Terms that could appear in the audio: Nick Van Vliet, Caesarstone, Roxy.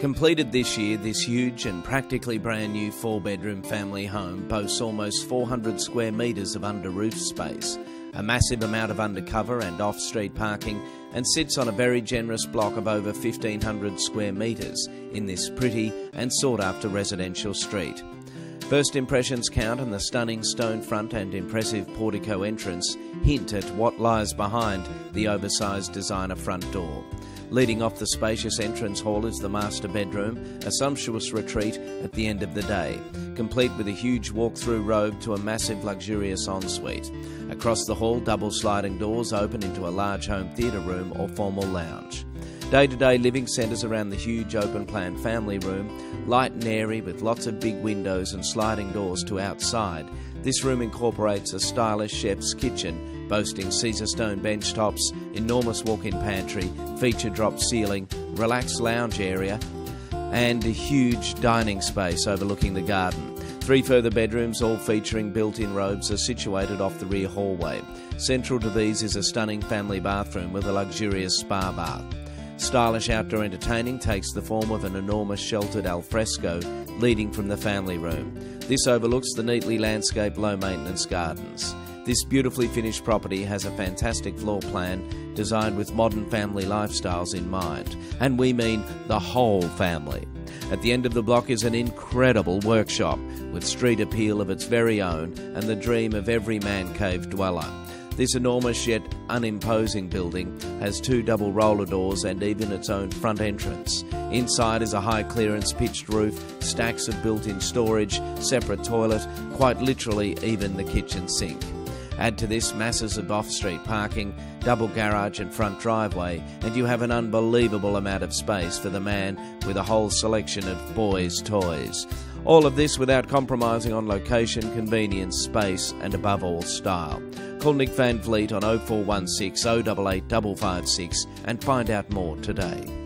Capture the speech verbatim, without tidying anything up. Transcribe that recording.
Completed this year, this huge and practically brand new four-bedroom family home boasts almost four hundred square metres of under-roof space, a massive amount of undercover and off-street parking, and sits on a very generous block of over fifteen hundred square metres in this pretty and sought-after residential street. First impressions count, and the stunning stone front and impressive portico entrance hint at what lies behind the oversized designer front door. Leading off the spacious entrance hall is the master bedroom, a sumptuous retreat at the end of the day, complete with a huge walk-through robe to a massive luxurious ensuite. Across the hall, double sliding doors open into a large home theatre room or formal lounge. Day-to-day living centres around the huge open-plan family room, light and airy with lots of big windows and sliding doors to outside. This room incorporates a stylish chef's kitchen, boasting Caesarstone benchtops, enormous walk-in pantry, feature-drop ceiling, relaxed lounge area, and a huge dining space overlooking the garden. Three further bedrooms, all featuring built-in robes, are situated off the rear hallway. Central to these is a stunning family bathroom with a luxurious spa bath. Stylish outdoor entertaining takes the form of an enormous sheltered alfresco leading from the family room. This overlooks the neatly landscaped low-maintenance gardens. This beautifully finished property has a fantastic floor plan designed with modern family lifestyles in mind, and we mean the whole family. At the end of the block is an incredible workshop with street appeal of its very own and the dream of every man cave dweller. This enormous yet unimposing building has two double roller doors and even its own front entrance. Inside is a high clearance pitched roof, stacks of built-in storage, separate toilet, quite literally even the kitchen sink. Add to this masses of off-street parking, double garage and front driveway, and you have an unbelievable amount of space for the man with a whole selection of boys' toys. All of this without compromising on location, convenience, space, and above all, style. Call Nick Van Vliet on oh four one six, oh eight eight, five five six and find out more today.